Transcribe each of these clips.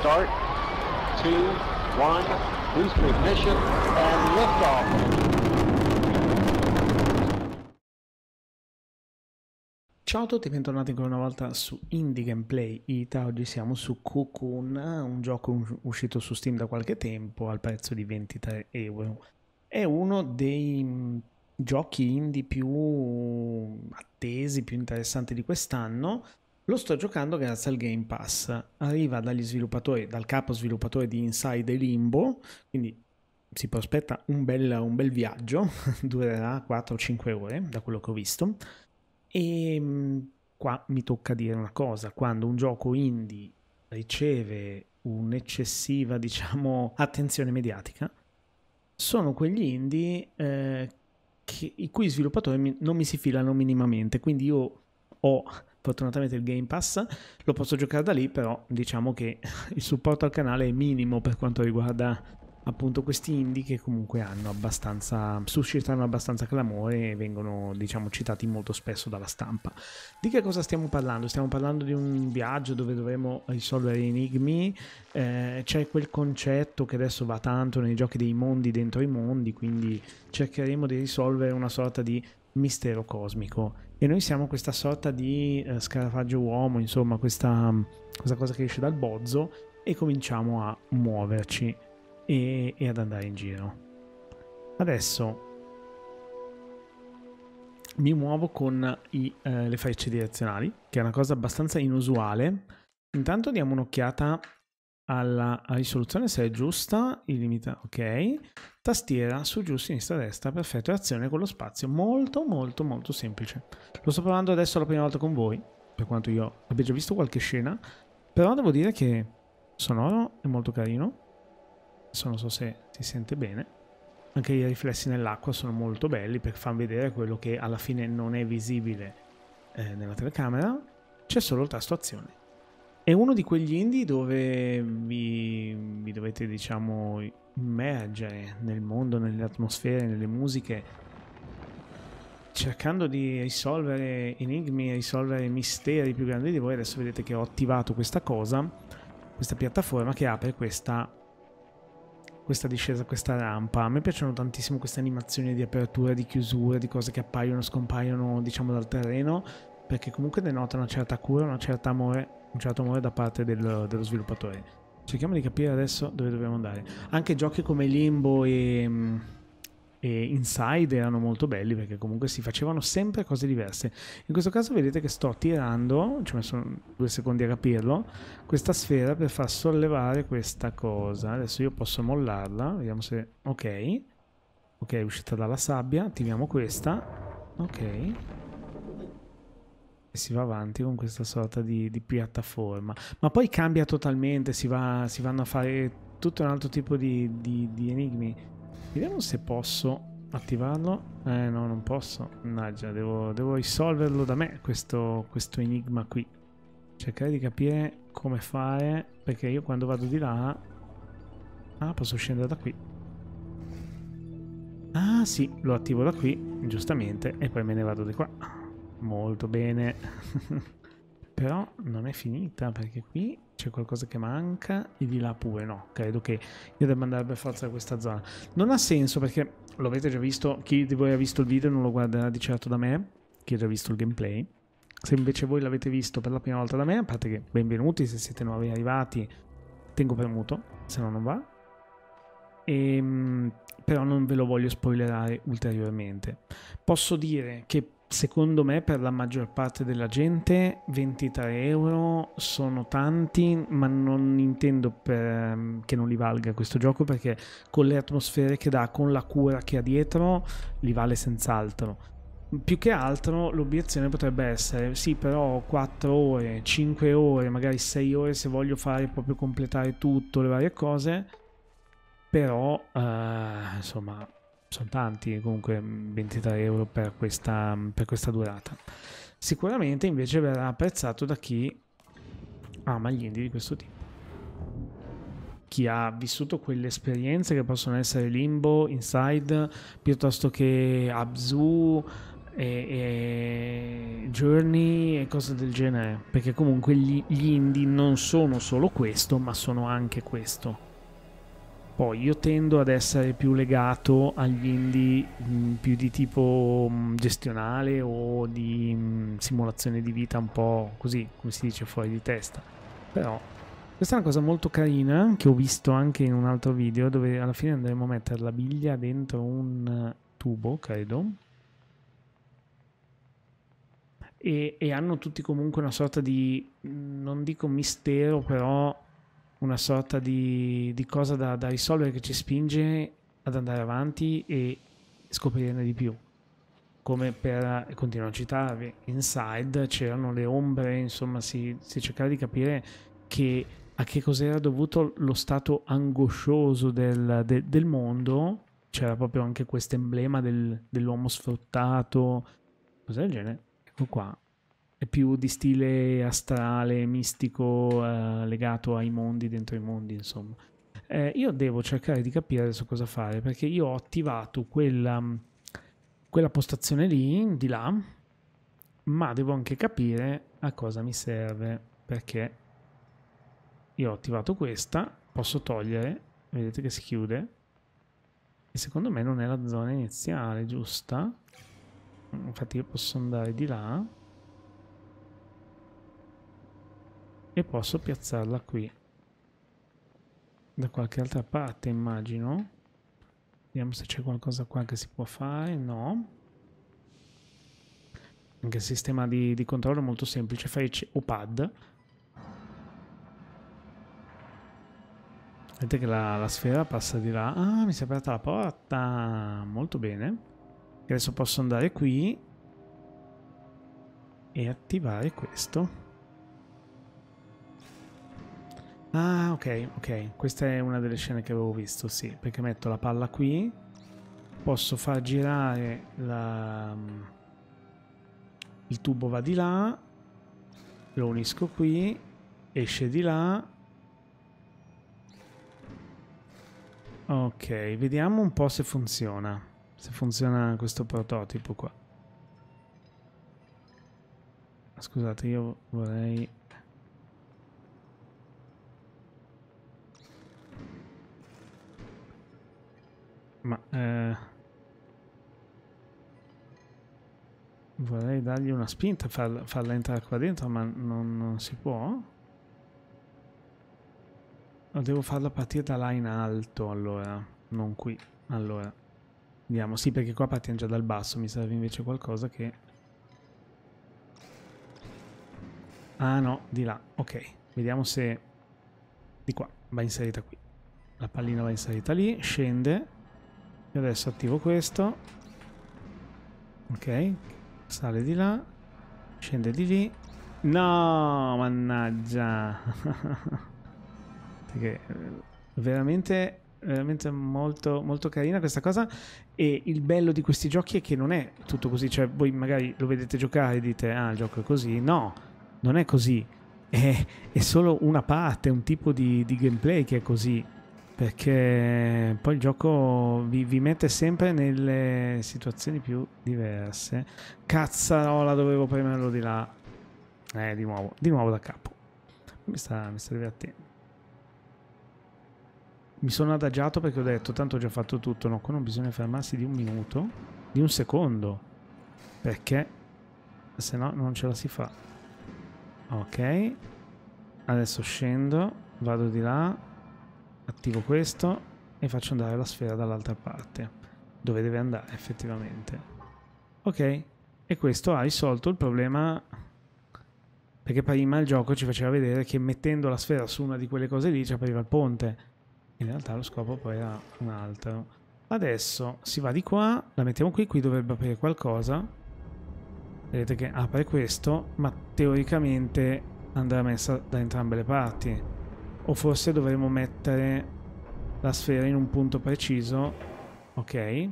Start, 2, 1, boost ignition and liftoff. Ciao a tutti e bentornati ancora una volta su IndieGameplayITA. Oggi siamo su Cocoon, un gioco uscito su Steam da qualche tempo al prezzo di 23 euro. È uno dei giochi indie più attesi, più interessanti di quest'anno. Lo sto giocando grazie al Game Pass, arriva dagli sviluppatori, dal capo sviluppatore di Inside e Limbo, quindi si prospetta un bel viaggio, durerà 4 o 5 ore da quello che ho visto. E qua mi tocca dire una cosa: quando un gioco indie riceve un'eccessiva, diciamo, attenzione mediatica, sono quegli indie i cui sviluppatori non mi si filano minimamente, quindi io ho fortunatamente il Game Pass, lo posso giocare da lì, però diciamo che il supporto al canale è minimo per quanto riguarda appunto questi indie, che comunque hanno abbastanza, suscitano abbastanza clamore e vengono, diciamo, citati molto spesso dalla stampa. Di che cosa stiamo parlando? Stiamo parlando di un viaggio dove dovremo risolvere enigmi, c'è quel concetto che adesso va tanto nei giochi dei mondi dentro i mondi, quindi cercheremo di risolvere una sorta di mistero cosmico e noi siamo questa sorta di scarafaggio uomo, insomma questa cosa che esce dal bozzo, e cominciamo a muoverci e ad andare in giro. Adesso mi muovo con le frecce direzionali, che è una cosa abbastanza inusuale. Intanto diamo un'occhiata alla risoluzione, se è giusta, illimitata, ok, tastiera su, giù, sinistra, destra, perfetto, e azione con lo spazio, molto semplice. Lo sto provando adesso la prima volta con voi, per quanto io abbia già visto qualche scena, però devo dire che sonoro è molto carino, adesso non so se si sente bene, anche i riflessi nell'acqua sono molto belli per far vedere quello che alla fine non è visibile nella telecamera, c'è solo il tasto azione. È uno di quegli indie dove vi dovete, diciamo, immergere nel mondo, nelle atmosfere, nelle musiche, cercando di risolvere enigmi, risolvere misteri più grandi di voi. Adesso vedete che ho attivato questa cosa, questa piattaforma che apre questa discesa, questa rampa. A me piacciono tantissimo queste animazioni di apertura, di chiusura, di cose che appaiono, scompaiono, diciamo, dal terreno, perché comunque denota una certa cura, una certa amore. Un certo amore da parte dello sviluppatore. Cerchiamo di capire adesso dove dobbiamo andare. Anche giochi come Limbo e Inside erano molto belli, perché comunque si facevano sempre cose diverse. In questo caso vedete che sto tirando, ci ho messo 2 secondi a capirlo, questa sfera per far sollevare questa cosa. Adesso io posso mollarla, vediamo se... Ok, è uscita dalla sabbia, attiviamo questa, ok, e si va avanti con questa sorta di piattaforma, ma poi cambia totalmente, si vanno a fare tutto un altro tipo di enigmi. Vediamo se posso attivarlo. No, non posso, mannaggia, devo risolverlo da me questo enigma qui, cercare di capire come fare, perché io quando vado di là posso scendere da qui, sì, lo attivo da qui, giustamente, e poi me ne vado di qua. Molto bene. Però non è finita, perché qui c'è qualcosa che manca e di là pure no. Credo che io debba andare per forza da questa zona. Non ha senso, perché lo avete già visto, chi di voi ha visto il video non lo guarderà di certo da me, chi ha già visto il gameplay. Se invece voi l'avete visto per la prima volta da me, a parte che benvenuti se siete nuovi arrivati, tengo premuto, se no non va. Però non ve lo voglio spoilerare ulteriormente. Posso dire che secondo me per la maggior parte della gente 23 euro sono tanti, ma non intendo che non li valga questo gioco, perché con le atmosfere che dà, con la cura che ha dietro, li vale senz'altro. Più che altro l'obiezione potrebbe essere: sì, però 4 ore, 5 ore, magari 6 ore se voglio fare proprio, completare tutto, le varie cose, però insomma... sono tanti comunque 23 euro per questa durata. Sicuramente invece verrà apprezzato da chi ama gli indie di questo tipo, chi ha vissuto quelle esperienze che possono essere Limbo, Inside, piuttosto che Abzu, e Journey e cose del genere, perché comunque gli indie non sono solo questo, ma sono anche questo. Poi io tendo ad essere più legato agli indie più di tipo gestionale o di simulazione di vita un po' così, come si dice, fuori di testa. Però questa è una cosa molto carina che ho visto anche in un altro video, dove alla fine andremo a mettere la biglia dentro un tubo, credo. E hanno tutti comunque una sorta di, non dico mistero, però una sorta di cosa da risolvere che ci spinge ad andare avanti e scoprirne di più. Come per, continuo a citarvi, Inside c'erano le ombre, insomma si cercava di capire a che cos'era dovuto lo stato angoscioso del mondo. C'era proprio anche questo emblema dell'uomo sfruttato, cose del genere. Ecco qua. È più di stile astrale, mistico, legato ai mondi, dentro i mondi, insomma. Io devo cercare di capire adesso cosa fare, perché io ho attivato quella postazione lì, di là, ma devo anche capire a cosa mi serve, perché io ho attivato questa, posso togliere, vedete che si chiude, e secondo me non è la zona iniziale giusta, infatti io posso andare di là, e posso piazzarla qui da qualche altra parte, immagino. Vediamo se c'è qualcosa qua che si può fare. No, anche il sistema di controllo è molto semplice, frecce o pad. Vedete che la sfera passa di là. Ah, mi si è aperta la porta, molto bene. E adesso posso andare qui e attivare questo. Ah, ok, ok. Questa è una delle scene che avevo visto, sì. Perché metto la palla qui, posso far girare il tubo, va di là, lo unisco qui, esce di là. Ok, vediamo un po' se funziona. Se funziona questo prototipo qua. Scusate, io vorrei... Ma vorrei dargli una spinta, farla entrare qua dentro, ma non si può. O devo farla partire da là in alto, allora, non qui. Allora, vediamo, sì, perché qua partiamo già dal basso, mi serve invece qualcosa che... Ah no, di là, ok. Vediamo se... Di qua, va inserita qui. La pallina va inserita lì, scende. E adesso attivo questo, ok, sale di là, scende di lì, no, mannaggia, perché veramente, veramente molto, molto carina questa cosa, e il bello di questi giochi è che non è tutto così, cioè voi magari lo vedete giocare e dite, ah, il gioco è così, no, non è così, è solo una parte, un tipo di gameplay che è così. Perché poi il gioco vi mette sempre nelle situazioni più diverse. Cazzarola, dovevo premerlo di là. Di nuovo da capo. Mi sta divertendo. Mi sono adagiato perché ho detto, tanto ho già fatto tutto. No, qua non bisogna fermarsi di un minuto, di un secondo. Perché se no non ce la si fa. Ok. Adesso scendo, vado di là. Attivo questo e faccio andare la sfera dall'altra parte, dove deve andare effettivamente. Ok, e questo ha risolto il problema, perché prima il gioco ci faceva vedere che mettendo la sfera su una di quelle cose lì ci apriva il ponte. In realtà lo scopo poi era un altro. Adesso si va di qua, la mettiamo qui, qui dovrebbe aprire qualcosa. Vedete che apre questo, ma teoricamente andrà messa da entrambe le parti. O forse dovremmo mettere la sfera in un punto preciso. Ok.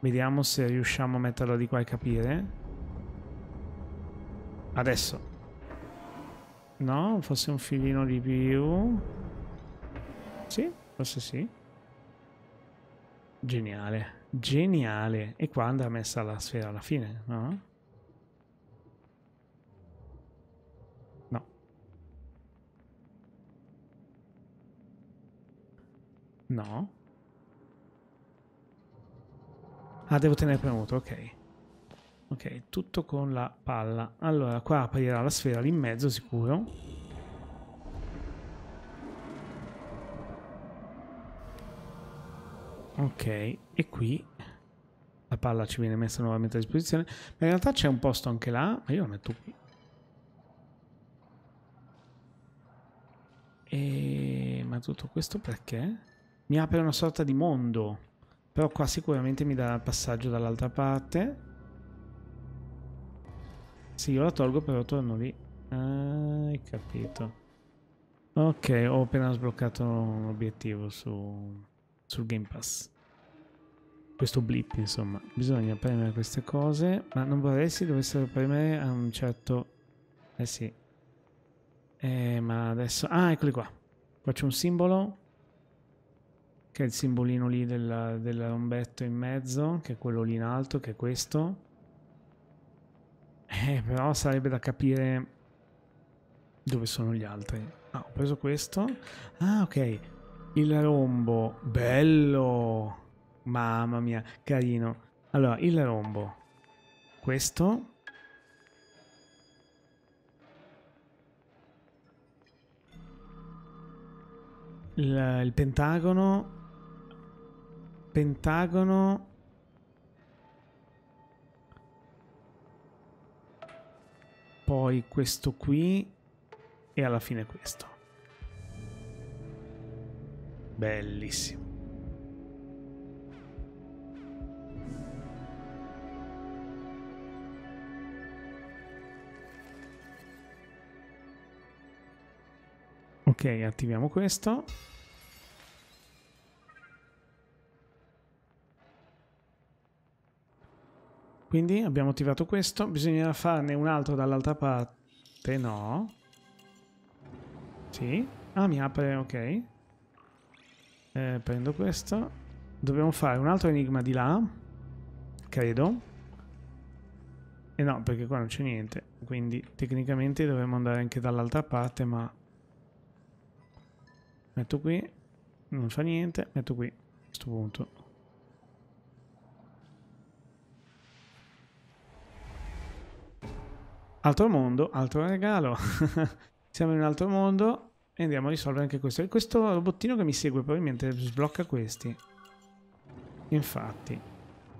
Vediamo se riusciamo a metterla di qua e capire. Adesso. No, forse un filino di più. Sì, forse sì. Geniale. Geniale. E qua andrà messa la sfera alla fine, no? No. No. Ah, devo tenere premuto, ok. Ok, tutto con la palla. Allora, qua apparirà la sfera lì in mezzo, sicuro. Ok, e qui la palla ci viene messa nuovamente a disposizione. Ma in realtà c'è un posto anche là, ma io la metto qui. E... ma tutto questo perché? Mi apre una sorta di mondo. Però qua sicuramente mi darà il passaggio dall'altra parte. Sì, io la tolgo, però torno lì. Ah, hai capito. Ok, ho appena sbloccato un obiettivo sul Game Pass. Questo blip, insomma. Bisogna premere queste cose, ma non vorrei si dovessero premere a un certo... eh sì. Ma adesso... ah, eccoli qua. Faccio un simbolo, che è il simbolino lì del rombetto in mezzo, che è quello lì in alto, che è questo. Però sarebbe da capire dove sono gli altri. Ah, ho preso questo. Ah, ok. Il rombo. Bello. Mamma mia, carino. Allora, il rombo. Questo. Il pentagono. Pentagono. Poi questo qui e alla fine questo. Bellissimo. Ok, attiviamo questo. Quindi abbiamo attivato questo, bisognerà farne un altro dall'altra parte, no? Sì. Ah, mi apre, ok. Prendo questo. Dobbiamo fare un altro enigma di là, credo. E no, perché qua non c'è niente, quindi tecnicamente dovremmo andare anche dall'altra parte, ma... metto qui, non fa niente, metto qui, a questo punto. Altro mondo, altro regalo. Siamo in un altro mondo e andiamo a risolvere anche questo. E questo robottino che mi segue probabilmente sblocca questi. Infatti.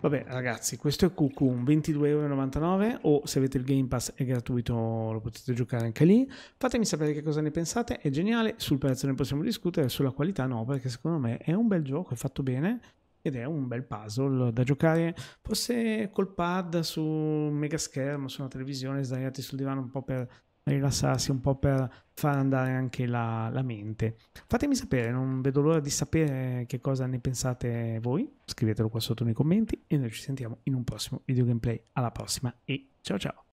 Vabbè ragazzi, questo è Cocoon, 22,99 €, o se avete il Game Pass è gratuito, lo potete giocare anche lì. Fatemi sapere che cosa ne pensate, è geniale, sul prezzo ne possiamo discutere, sulla qualità no, perché secondo me è un bel gioco, è fatto bene. Ed è un bel puzzle da giocare, forse col pad su un mega schermo, su una televisione, sdraiati sul divano un po' per rilassarsi, un po' per far andare anche la mente. Fatemi sapere, non vedo l'ora di sapere che cosa ne pensate voi. Scrivetelo qua sotto nei commenti e noi ci sentiamo in un prossimo video gameplay. Alla prossima e ciao ciao!